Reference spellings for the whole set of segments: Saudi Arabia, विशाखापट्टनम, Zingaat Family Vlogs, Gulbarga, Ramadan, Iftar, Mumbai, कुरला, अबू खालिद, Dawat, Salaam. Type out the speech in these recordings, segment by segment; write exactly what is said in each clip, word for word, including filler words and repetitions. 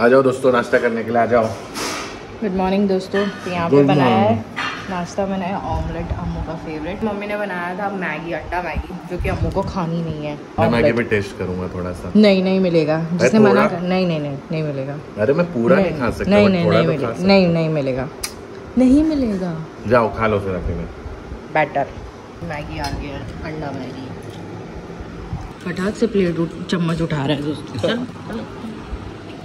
आ जाओ दोस्तों नाश्ता करने के लिए, आ जाओ। गुड मॉर्निंग दोस्तों, यहाँ पे बनाया है नाश्ता, बनाया ऑमलेट, अम्मू का फेवरेट। मम्मी ने बनाया था मैगी, आटा मैगी, जो कि अम्मू को खानी नहीं है। मैं मैगी भी टेस्ट करूंगा थोड़ा सा। नहीं नहीं मिलेगा, जिसने मना कर, नहीं नहीं नहीं नहीं मिलेगा। अरे मैं पूरा नहीं खा सकता, नहीं नहीं नहीं मिलेगा, नहीं नहीं मिलेगा, नहीं मिलेगा। जाओ खा लो फिर आके। में बैटर मैगी आ गया, अंडा मैगी। फटाक से प्लेट चम्मच उठा रहा है दोस्तों,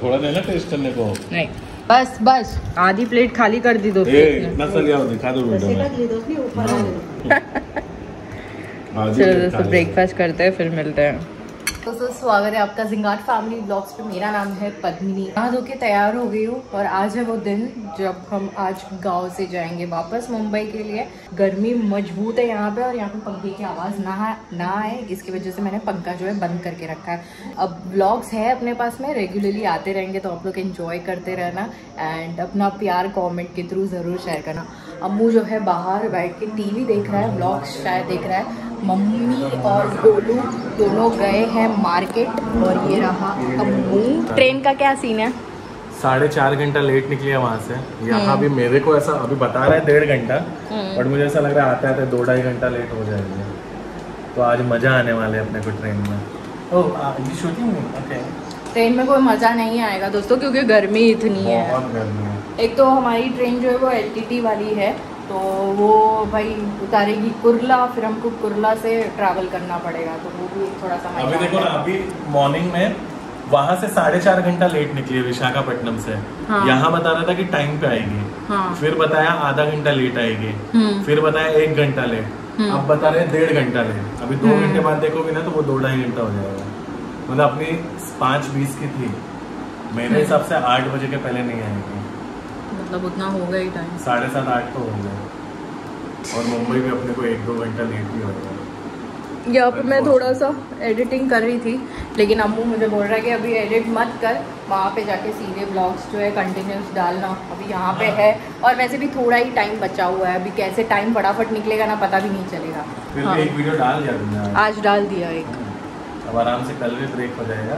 थोड़ा देना टेस्ट करने को। नहीं बस बस आधी प्लेट खाली कर दी दोस्तों। दिखा दो वीडियो में ऊपर। चलो दोस्तों ब्रेकफास्ट करते हैं फिर मिलते हैं। दोस्तों स्वागत है आपका जिंगाट फैमिली व्लॉग्स पे। मेरा नाम है पद्मिनी। नहा धो के तैयार हो गई हूँ और आज है वो दिन जब हम आज गांव से जाएंगे वापस मुंबई के लिए। गर्मी मजबूत है यहाँ पे और यहाँ पे पंखे की आवाज़ ना ना आए, इसकी वजह से मैंने पंखा जो है बंद करके रखा है। अब व्लॉग्स है अपने पास में, रेगुलरली आते रहेंगे तो आप लोग इन्जॉय करते रहना एंड अपना प्यार कॉमेंट के थ्रू ज़रूर शेयर करना। अम्मू जो है बाहर बैठ के टी वी देख रहा है, व्लॉग्स शायद देख रहा है। मम्मी और गोलू दोनों गए हैं मार्केट और ये रहा अम्मू। ट्रेन का क्या सीन है? साढ़े चार घंटा लेट निकली है वहाँ से। यहाँ भी मेरे को ऐसा अभी बता रहा है डेढ़ घंटा, बट मुझे ऐसा लग रहा है आते आते दो ढाई घंटा लेट हो जाएंगे। तो आज मज़ा आने वाले अपने को ट्रेन में। ओह ये शूटिंग ओके। ट्रेन में कोई मज़ा नहीं आएगा दोस्तों, क्योंकि गर्मी इतनी है, बहुत गर्मी है। एक तो हमारी ट्रेन जो है वो एल टी टी वाली है, तो वो भाई उतारेगी कुरला, फिर हमको कुरला से ट्रैवल करना पड़ेगा, तो वो भी थोड़ा सा। अभी देखो ना, अभी मॉर्निंग में वहाँ से साढ़े चार घंटा लेट निकली है विशाखापट्टनम से। हाँ। यहाँ बता रहा था कि टाइम पे आएगी। हाँ। फिर बताया आधा घंटा लेट आएगी, फिर बताया एक घंटा लेट, अब बता रहे डेढ़ घंटा लेट। अभी दो घंटे बाद देखोगे ना तो वो दो ढाई घंटा हो जाएगा। मतलब अपनी पाँच बीस की थी, मेरे हिसाब से आठ बजे के पहले नहीं आएगी, मतलब उतना होगा ही टाइम, साढ़े सात आठ तो होगा। और मुंबई में अपने को एक दो घंटा लेट भी होगा। यहाँ पर मैं थोड़ा सा एडिटिंग कर रही थी, लेकिन अम्मू मुझे बोल रहा है कि अभी एडिट मत कर, वहाँ पे जाके सीधे ब्लॉग्स जो है कंटिन्यूस डालना। अभी यहाँ पे है और वैसे भी थोड़ा ही टाइम बचा हुआ है, अभी कैसे टाइम फटाफट निकलेगा ना पता भी नहीं चलेगा। फिर हाँ। एक वीडियो डाल दिया, आज डाल दिया एक। अब आराम से कल भी ब्रेक हो जाएगा,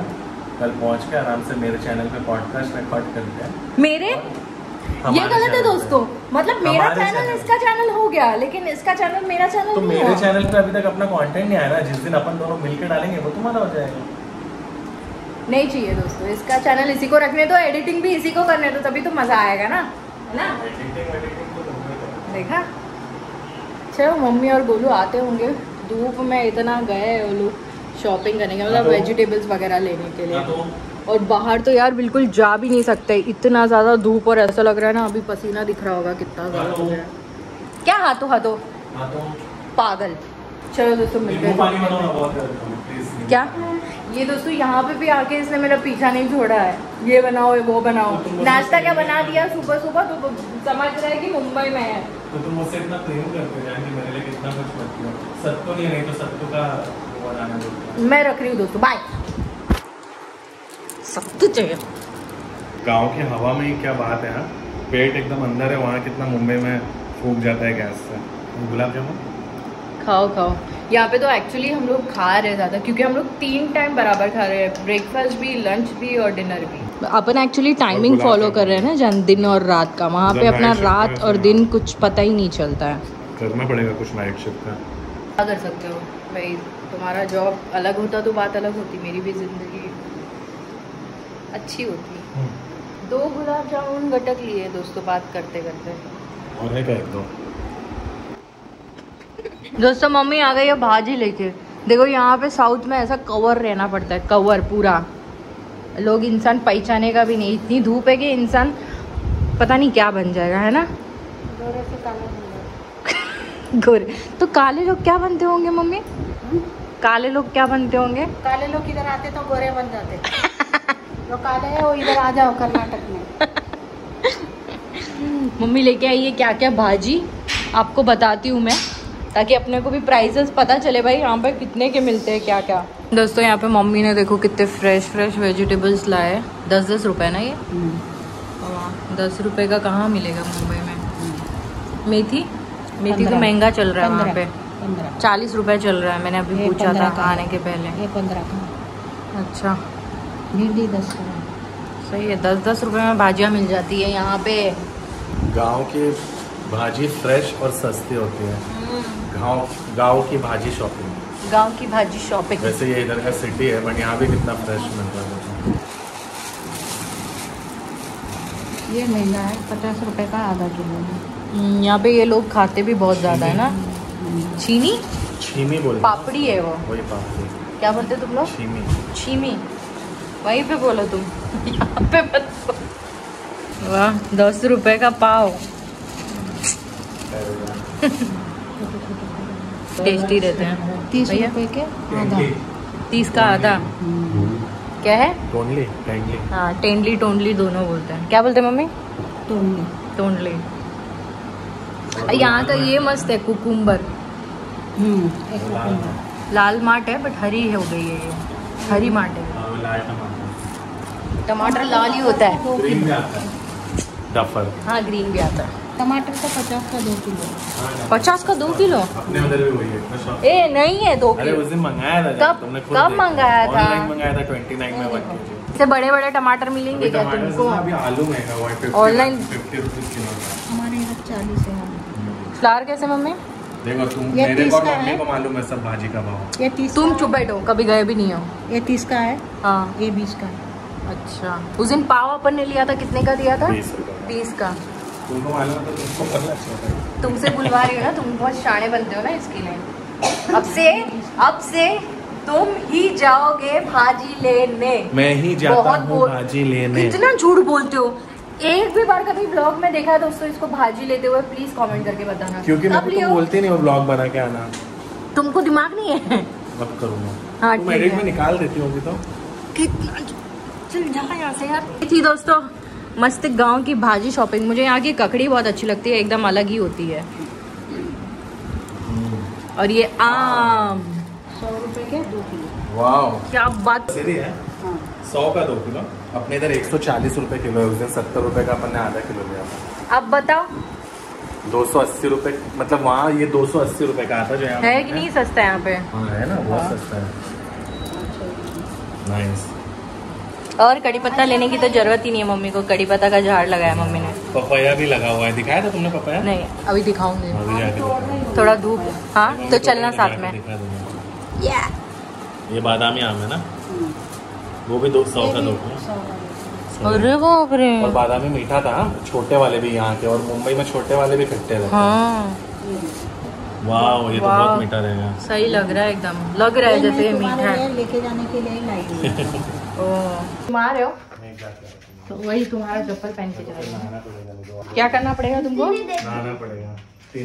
कल पहुँच के आराम से मेरे चैनल पे पॉडकास्ट रिकॉर्ड करते हैं। मेरे ये गलत है दोस्तों, मतलब मेरा चैनल इसका चैनल हो गया, लेकिन इसका चैनल मेरा चैनल तो मेरे चैनल पे अभी तक अपना कंटेंट नहीं आया ना। जिस दिन अपन दोनों मिलकर डालेंगे वो तुम्हारा हो जाएगा। नहीं चाहिए दोस्तों, इसका चैनल इसी को रखने दो, एडिटिंग भी इसी को करने दो, तभी तो मजा आएगा ना, है ना? देखा चलो मम्मी और गोलू आते होंगे, धूप में इतना गए वो लोग शॉपिंग करने के, मतलब वेजिटेबल्स वगैरह लेने के लिए। और बाहर तो यार बिल्कुल जा भी नहीं सकते, इतना ज़्यादा धूप, और ऐसा लग रहा है ना अभी पसीना दिख रहा होगा कितना ज़्यादा हो गया। क्या हाथों हाथों पागल। चलो दोस्तों मिलते हैं। क्या ये दोस्तों यहाँ पे भी आके इसने मेरा पीछा नहीं छोड़ा है, ये बनाओ ये वो बनाओ। नाश्ता क्या बना दिया सुबह सुबह, तो समझ रहा है कि मुंबई में है। तो तुम मुझसे इतना प्रेम करते हो यार कि मेरे लिए कितना कुछ करती हो। सत्तू नहीं, नहीं तो सत्तू का बनाना दो, मैं रख रही हूँ दोस्तों। बाय। सत्तू चाहिए। गाँव की हवा में ही क्या बात है, पेट एकदम अंदर है, वहाँ कितना मुंबई में फूक जाता है गैस से। गुलाब जामुन खाओ खाओ। यहाँ पे तो एक्चुअली हम लोग खा रहे ज़्यादा, क्योंकि हम लोग तीन टाइम बराबर खा रहे हैं, ब्रेकफास्ट भी, लंच भी और डिनर भी। अपन एक्चुअली टाइमिंग फॉलो कर रहे हैं ना, जन दिन और रात का। वहाँ पे अपना रात और दिन कुछ पता ही नहीं चलता है, करना पड़ेगा कुछ नाइट शिफ्ट का। क्या कर सकते हो भाई, तुम्हारा जॉब अलग होता तो बात अलग होती, मेरी भी जिंदगी अच्छी होती। दो गुलाब जामुन गटक लिए दोस्तों बात करते करते। और है एक दो दोस्तों मम्मी आ गई है भाजी लेके। देखो यहाँ पे साउथ में ऐसा कवर रहना पड़ता है, कवर पूरा, लोग इंसान पहचाने का भी नहीं। इतनी धूप है कि इंसान पता नहीं क्या बन जाएगा, है ना? गोरे से काले बन जाएगा। गोरे तो काले लोग क्या बनते होंगे मम्मी? काले लोग क्या बनते होंगे? काले लोग इधर आते तो गोरे बन जाते। जो काले है वो इधर आ जाओ कर्नाटक में। मम्मी लेके आई है क्या क्या भाजी, आपको बताती हूँ मैं, ताकि अपने को भी प्राइसेस पता चले भाई यहाँ पे कितने के मिलते हैं क्या क्या। दोस्तों यहाँ पे मम्मी ने देखो कितने फ्रेश फ्रेश वेजिटेबल्स लाए, दस दस रुपए ना ये। और दस रुपए का कहाँ मिलेगा मुंबई में? मेथी मेथी तो महंगा चल रहा है वहाँ पे, चालीस रुपये चल रहा है, मैंने अभी पूछा था आने के पहले। अच्छा भिंडी दस रुपये, सही है, दस दस रुपए में भाजियाँ मिल जाती है यहाँ पे। गांव की भाजी फ्रेश और सस्ती होती है। गांव गांव की भाजी शॉपिंग, गांव की भाजी शॉपिंग। वैसे ये इधर का सिटी है बट यहाँ भी कितना फ्रेश मिलता है। ये महंगा है, पचास रुपए का आधा किलो है। यहाँ पे ये लोग खाते भी बहुत ज़्यादा है ना। छीनी छीमी बोले, पापड़ी है वो, वही पापड़ी क्या बोलते तुम लोग? छीमी छीमी वहीं पे बोलो तुम, यहाँ पे मत बोलो। वाह, दस रुपए का पाव टेस्टी रहते हैं। तीस रुपए के आधा, तीस का आधा क्या है? टोंडली टोंडली। हाँ, टेंडली टोंडली दोनों बोलते हैं। क्या बोलते हैं मम्मी? टोंडली टोंडली। यहाँ का ये मस्त है, कुकुम्बर। हम्म, लाल मार्ट है बट हरी हो गई है, ये हरी मार्ट है। टमाटर लाल ही होता है, ग्रीन भी आता है। डफर, हाँ ग्रीन भी आता है। टमाटर का पचास का दो किलो, पचास का दो किलो अपने उधर भी वही है। ए नहीं है दो किलो, उस दिन मंगाया था। कब कब मंगाया था? मंगाया था उनतीस में वन के जी। इससे बड़े बड़े टमाटर मिलेंगे क्या तुमको? अभी आलू महंगा ऑनलाइन पचास रुपीस किलो, हमारे इधर चालीस है। फ्लावर कैसे मम्मी? देखो तुम, मेरे को मम्मी को मालूम है सब भाजी का भाव। ये तीस, तुम चुप बैठो, कभी गए भी नहीं हो। ये तीस का है, हाँ ये बीस का। अच्छा, उस दिन पाव अपन ने लिया था, कितने का दिया था? बीस का। तुमसे बुलवा रही हो ना, तुम बहुत शाणे बनते हो ना इसके लिए। अब से अब से तुम ही जाओगे भाजी लेने। मैं ही जाता हूँ भाजी लेने। कितना झूठ बोलते हो, एक भी बार कभी ब्लॉग में देखा है दोस्तों इसको भाजी लेते हुए? प्लीज कमेंट करके बताना, क्योंकि मैं तुम बोलते नहीं हो ब्लॉग बना के आना। तुमको दिमाग नहीं है? अब करूँगा, हाँ एडिट में निकाल देती होगी तो। चल जा यहाँ से यार। थी दोस्तों मस्त गांव की भाजी शॉपिंग। मुझे यहाँ की ककड़ी बहुत अच्छी लगती है, एकदम अलग ही होती है। और ये आम सौ रुपए के दो किलो। वाह क्या बात है, सौ का दो किलो। अपने इधर एक सौ चालीस रुपए किलो है, उस दिन सत्तर रुपए का अपन ने आधा किलो लिया। अब बताओ दो सौ अस्सी रुपए, मतलब वहाँ ये दो सौ अस्सी रुपए का आता जो है कि नहीं? सस्ता है यहाँ पे, है ना बहुत सस्ता है। और कड़ी पत्ता लेने की तो जरूरत ही नहीं है, मम्मी को कड़ी पत्ता का झाड़ लगाया मम्मी ने। पपाया भी लगा हुआ है, दिखाया था तुमने पपाया? नहीं अभी दिखाऊंगी, थोड़ा धूप। हाँ तो चलना साथ में। ये बादामी आम है ना, वो भी दो सौ का दो। अरे बाप रे, और बादामी मीठा था। छोटे वाले भी यहाँ के, और मुंबई में छोटे वाले भी खट्टे रहते हैं। वाह ये तो बहुत मीठा रहेगा। सही लग रहा है, एकदम लग रहा है जैसे मीठा है। लेके जाने के लिए लाई। तुम आ रहे हो तो वही तुम्हारा चप्पल पहन के जाएगा। क्या करना पड़ेगा तुमको? नहाना पड़ेगा।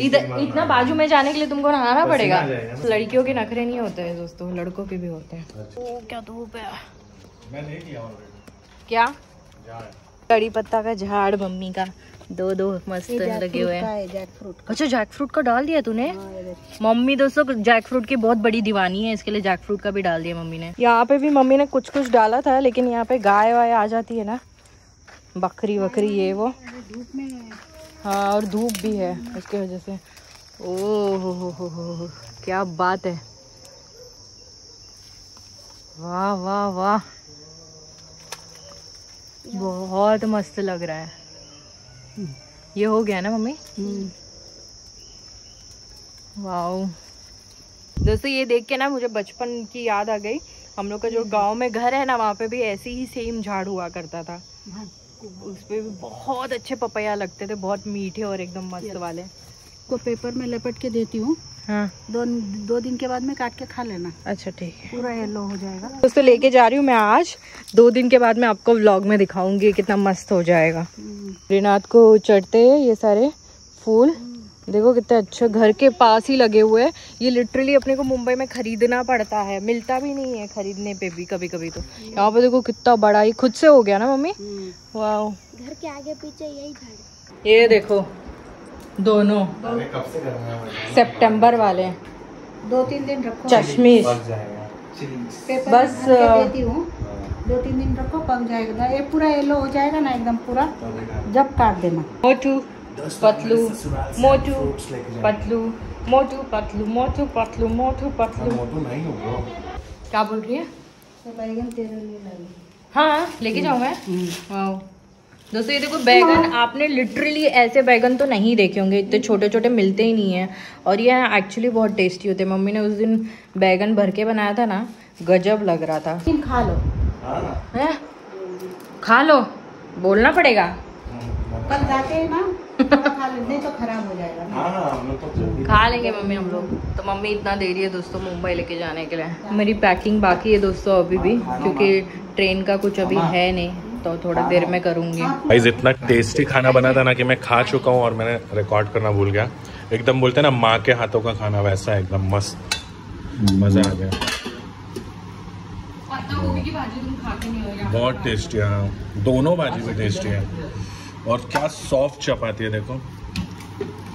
इधर इतना बाजू में जाने के लिए तुमको नहाना पड़ेगा। लड़कियों के नखरे नहीं होते हैं दोस्तों, लड़कों के भी होते हैं। ओ क्या धूप है। क्या कड़ी पत्ता का झाड़ मम्मी का, दो दो मस्त लगे हुए हैं। अच्छा जैक फ्रूट का डाल दिया तूने? मम्मी दोस्तों जैक फ्रूट की बहुत बड़ी दीवानी है, इसके लिए जैक फ्रूट का भी डाल दिया मम्मी ने। यहाँ पे भी मम्मी ने कुछ कुछ डाला था, लेकिन यहाँ पे गाय वाय आ जाती है ना, बकरी वकरी ये वो। हाँ और धूप भी है उसकी वजह से। ओ हो हो हो हो क्या बात है, वाह वाह वाह बहुत मस्त लग रहा है। ये हो गया ना मम्मी? वाओ दोस्तों ये देख के ना मुझे बचपन की याद आ गई। हम लोग का जो गांव में घर है ना, वहाँ पे भी ऐसे ही सेम झाड़ हुआ करता था। उस पे भी बहुत अच्छे पपैया लगते थे, बहुत मीठे और एकदम मस्त वाले। को पेपर में लपेट के देती हूँ, हाँ दो दो दिन के बाद में काट के खा लेना। अच्छा ठीक है, पूरा येलो हो जाएगा। दोस्तों लेके जा रही हूँ मैं आज, दो दिन के बाद मैं आपको व्लॉग में दिखाऊंगी कितना मस्त हो जाएगा। रिनाथ को चढ़ते हैं ये सारे फूल, देखो कितना अच्छा, घर के पास ही लगे हुए हैं। ये लिटरली अपने को मुंबई में खरीदना पड़ता है, मिलता भी नहीं है खरीदने पे भी कभी कभी। तो यहाँ पे देखो कितना बड़ा ही खुद से हो गया ना मम्मी। वाह घर के आगे पीछे यही झाड़, ये देखो दोनों सितंबर वाले। दो तीन दिन रखो, चश्मिश बस देती हूँ, दो तीन दिन रखो पक जाएगा। ये पूरा येलो हो जाएगा ना एकदम पूरा, जब काट देना। मोटू पतलू मोटू पतलू मोटू पतलू मोटू पतलू मोटू पतलू। क्या बोल रही है? हाँ लेके जाऊंगा। वाओ दोस्तों ये देखो बैगन, आपने लिटरली ऐसे बैगन तो नहीं देखे होंगे, इतने छोटे छोटे मिलते ही नहीं हैं, और ये एक्चुअली बहुत टेस्टी होते हैं। मम्मी ने उस दिन बैगन भर के बनाया था ना, गजब लग रहा था। खा लो है, खा लो, बोलना पड़ेगा कल जाके ना, खा लेने तो खराब हो जाएगा। हाँ, तो खा लेंगे मम्मी हम लोग। तो मम्मी इतना दे रही है दोस्तों मुंबई लेके जाने के लिए। मेरी पैकिंग बाकी है दोस्तों अभी भी, क्योंकि ट्रेन का कुछ अभी है नहीं, तो थोड़ा देर में करूँगी। गाइस इतना टेस्टी खाना बना था ना कि मैं खा चुका हूँ और मैंने रिकॉर्ड करना भूल गया। एकदम बोलते ना माँ के हाथों का खाना, वैसा एकदम मस्त, मज़ा आ गया। बहुत टेस्टी है, दोनों भाजी भी टेस्टी है, और क्या सॉफ्ट चपाती है। देखो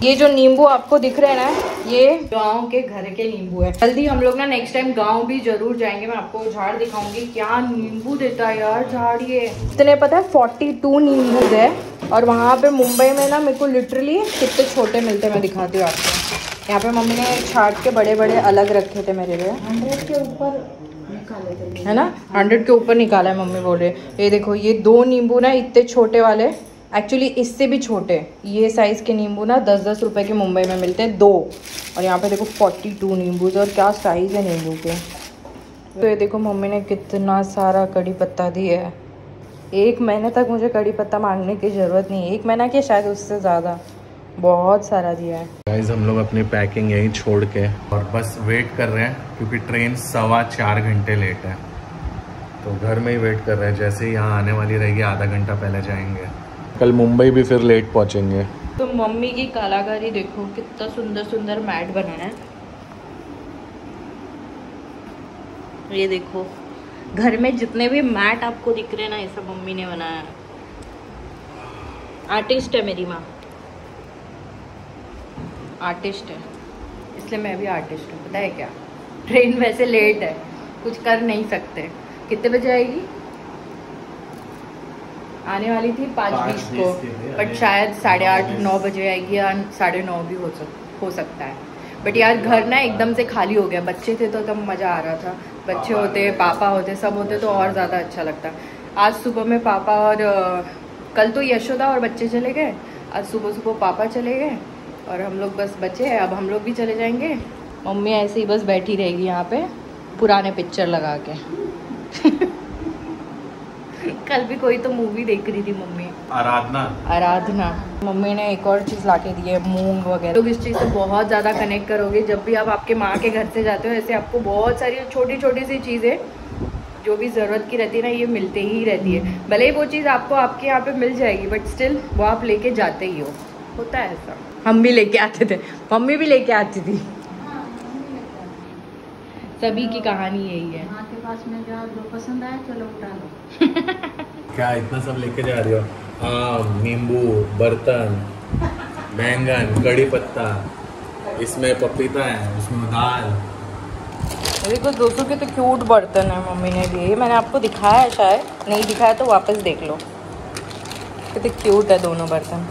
ये जो नींबू आपको दिख रहे हैं ना, ये गांव के घर के नींबू है। जल्दी हम लोग ना नेक्स्ट टाइम गांव भी जरूर जाएंगे, मैं आपको झाड़ दिखाऊंगी। क्या नींबू देता है यार झाड़, ये इतने पता है बयालीस नींबू है। और वहाँ पे मुंबई में ना मेरे को लिटरली कितने छोटे मिलते हैं, मैं दिखाती हूँ आपको। यहाँ पे मम्मी ने छाट के बड़े बड़े अलग रखे थे मेरे लिए, हंड्रेड के ऊपर है ना, हंड्रेड के ऊपर निकाला है मम्मी बोले। ये देखो ये दो नींबू ना इतने छोटे वाले, एक्चुअली इससे भी छोटे ये साइज़ के नींबू ना दस दस रुपए के मुंबई में मिलते हैं, दो। और यहाँ पे देखो बयालीस नींबू थे, और क्या साइज़ है नींबू के। तो ये देखो मम्मी ने कितना सारा कड़ी पत्ता दिया है। एक महीने तक मुझे कड़ी पत्ता मांगने की ज़रूरत नहीं, एक महीना के शायद उससे ज़्यादा, बहुत सारा दिया है। गाइस हम लोग अपनी पैकिंग यहीं छोड़ के और बस वेट कर रहे हैं, क्योंकि ट्रेन सवा चार घंटे लेट है, तो घर में ही वेट कर रहे हैं। जैसे ही यहाँ आने वाली रहेगी आधा घंटा पहले जाएंगे। कल मुंबई भी फिर लेट पहुँचेंगे। तो मम्मी की कलाकारी देखो, कितना सुंदर सुंदर मैट बनाना है। ये देखो घर में जितने भी मैट आपको दिख रहे हैं ना, ये सब मम्मी ने बनाया है। आर्टिस्ट है मेरी माँ, आर्टिस्ट है, इसलिए मैं भी आर्टिस्ट हूँ, पता है क्या। ट्रेन वैसे लेट है, कुछ कर नहीं सकते। कितने बजे आएगी? आने वाली थी पाँच बीस को, बट शायद साढ़े आठ नौ बजे आएगी, या साढ़े नौ भी हो सक हो सकता है। बट यार घर ना एकदम से खाली हो गया। बच्चे थे तो तब मज़ा आ रहा था, बच्चे होते, पापा होते, सब होते तो और ज़्यादा अच्छा लगता। आज सुबह में पापा और कल तो यशोदा और बच्चे चले गए, आज सुबह सुबह पापा चले गए और हम लोग बस बचे। अब हम लोग भी चले जाएंगे। मम्मी ऐसे ही बस बैठी रहेगी यहाँ पे पुराने पिक्चर लगा के। कल भी कोई तो मूवी देख रही थी मम्मी, आराधना आराधना। मम्मी ने एक और चीज़ लाके दी है, मूंग वगैरह। लोग इस चीज़ से बहुत ज़्यादा कनेक्ट करोगे जब भी आप आपके माँ के घर से जाते हो। ऐसे आपको बहुत सारी छोटी छोटी सी चीज़ें जो भी ज़रूरत की रहती है ना, ये मिलते ही रहती है। भले ही वो चीज़ आपको आपके यहाँ पे मिल जाएगी, बट स्टिल वो आप लेके जाते ही हो, होता है ऐसा। हम भी लेके आते थे, मम्मी भी लेके आती थी, सभी की कहानी यही है। हाँ, के पास में जो जो पसंद आया चलो उठा लो। क्या इतना सब लेके जा रही हो? आम, नींबू, बर्तन, बैंगन, कड़ी पत्ता, इसमें पपीता है, उसमें दाल। देखो दोस्तों के तो क्यूट बर्तन है मम्मी ने लिए, मैंने आपको दिखाया है, शायद नहीं दिखाया तो वापस देख लो, कितने क्यूट है दोनों बर्तन।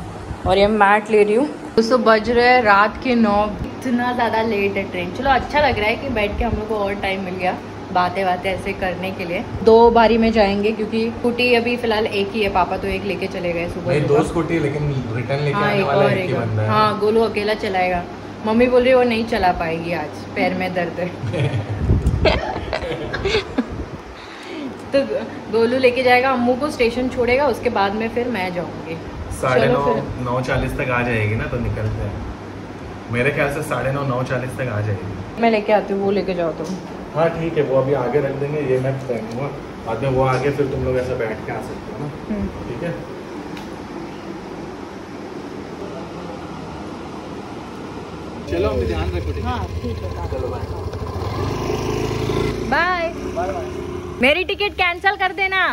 और ये मैट ले रही हूँ दोस्तों। बज रहे हैं रात के नौ, इतना ज़्यादा लेट है ट्रेन। चलो अच्छा लग रहा है कि बैठ के हम लोग को और टाइम मिल गया बातें बातें ऐसे करने के लिए। दो बारी में जाएंगे क्योंकि स्कूटी अभी फिलहाल एक ही है, पापा तो एक लेके चले गए सुबह। दो स्कूटी लेकिन रिटर्न लेके आने वाला एक ही बंदा है। हाँ, गोलू अकेला चलाएगा। मम्मी बोल रही है वो नहीं चला पाएगी, आज पैर में दर्द है। तो गोलू लेके जाएगा, अम्मू को स्टेशन छोड़ेगा, उसके बाद में फिर मैं जाऊँगी। साढ़े नौ नौ चालीस तक आ जाएगी ना, तो निकलते हैं। मेरे ख्याल से साढ़े नौ नौ चालीस तक आ जाएगी। मैं लेके आती हूँ, वो लेके जाओ तुम। हाँ ठीक है, वो अभी आगे रख देंगे, ये मैं पहनूंगा बाद में, वो आगे फिर तुम लोग ऐसा बैठ के आ सकते हो ना, ठीक है। चलो अपने ध्यान रखो। हाँ ठीक है, चलो बाय बाय। मेरी टिकट कैंसिल कर देना।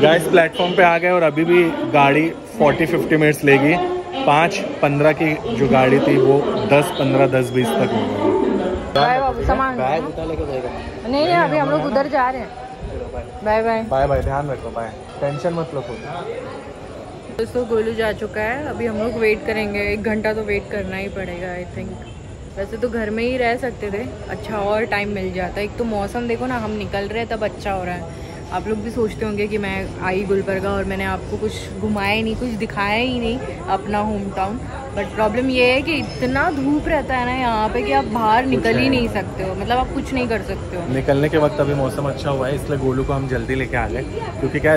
गाइस प्लेटफॉर्म पे आ गए, और अभी भी गाड़ी चालीस पचास मिनट्स लेगी। पाँच पंद्रह की जो गाड़ी थी वो दस पंद्रह दस बीस तक हो गई। सामान नहीं है, अभी हम लोग उधर जा रहे हैं। बाय बाय बाय बाय, ध्यान रखो, बाय, टेंशन मत लो। दोस्तों गोलू जा चुका है, अभी हम लोग वेट करेंगे, एक घंटा तो वेट करना ही पड़ेगा आई थिंक। वैसे तो घर में ही रह सकते थे, अच्छा और टाइम मिल जाता। एक तो मौसम देखो ना, हम निकल रहे हैं तब अच्छा हो रहा है। आप लोग भी सोचते होंगे कि मैं आई गुलबर्गा और मैंने आपको कुछ घुमाया ही नहीं, कुछ दिखाया ही नहीं अपना होम टाउन। बट प्रॉब्लम ये है कि इतना धूप रहता है ना यहाँ पे कि आप बाहर निकल ही नहीं सकते हो, मतलब आप कुछ नहीं कर सकते हो। निकलने के वक्त अभी मौसम अच्छा हुआ है, इसलिए गोलू को हम जल्दी लेके आ गए, क्योंकि क्या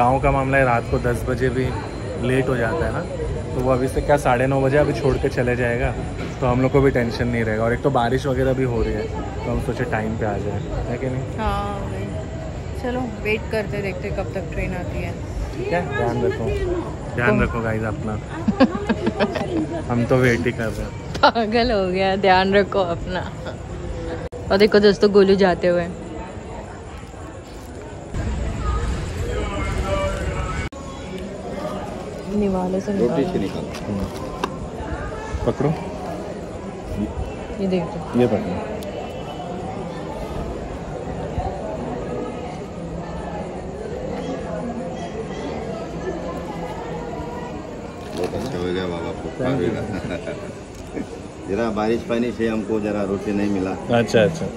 गाँव का मामला है, रात को दस बजे भी लेट हो जाता है ना, तो वो अभी से क्या साढ़े नौ बजे अभी छोड़ के चले जाएगा, तो हम लोग को भी टेंशन नहीं रहेगा। और एक तो बारिश वगैरह भी हो रही है, तो हम सोचे टाइम पे आ जाए, है कि नहीं? हाँ भाई, चलो वेट करते देखते कब तक ट्रेन आती है। ठीक है, ध्यान रखो, ध्यान रखो गाइस अपना। हम तो वेट ही कर रहे हैं, पागल हो गया। ध्यान रखो अपना। और देखो दोस्तों गोलू जाते हुए, निवाले से निकालो, पकड़ो, ये देखो, ये पकड़ो। बहुत अच्छा हो गया बाबा, जरा बारिश पानी से हमको जरा रोटी नहीं मिला। अच्छा अच्छा,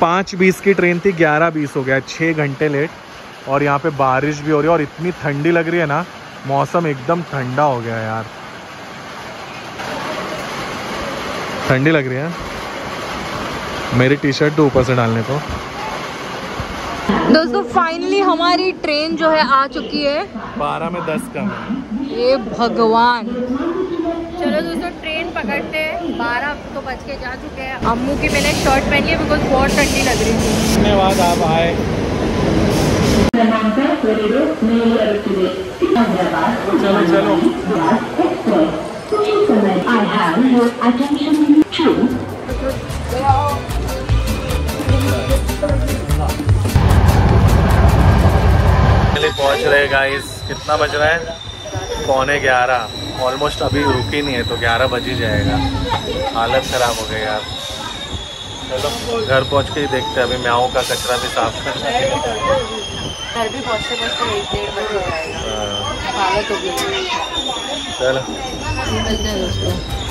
पाँच बीस की ट्रेन थी, ग्यारह बीस हो गया, छः घंटे लेट। और यहाँ पे बारिश भी हो रही है और इतनी ठंडी लग रही है ना, मौसम एकदम ठंडा हो गया यार, ठंडी लग रही है। मेरी टी शर्ट तो ऊपर से डालने को। दोस्तों फाइनली हमारी ट्रेन जो है आ चुकी है, बारह में दस कम है। ये भगवान, चलो दोस्तों ट्रेन पकड़ते हैं। बारह तो बज के जा चुके हैं। अम्मू की मैंने शर्ट पहनी है बिकॉज बहुत ठंडी लग रही थी। धन्यवाद आप आए। चलो चलो पहुँच रहे गाइस। कितना बज रहा है? पौने ग्यारह ऑलमोस्ट। अभी रुकी नहीं है तो ग्यारह बज ही जाएगा। हालत ख़राब हो गई यार। चलो घर पहुंच के ही देखते हैं, अभी म्याओं का कचरा भी साफ करना है। घर भी पहुंचते पहुंचते एक डेढ़ बज जाएगा। हालत हो गई। चलो मिलते हैं दोस्तों।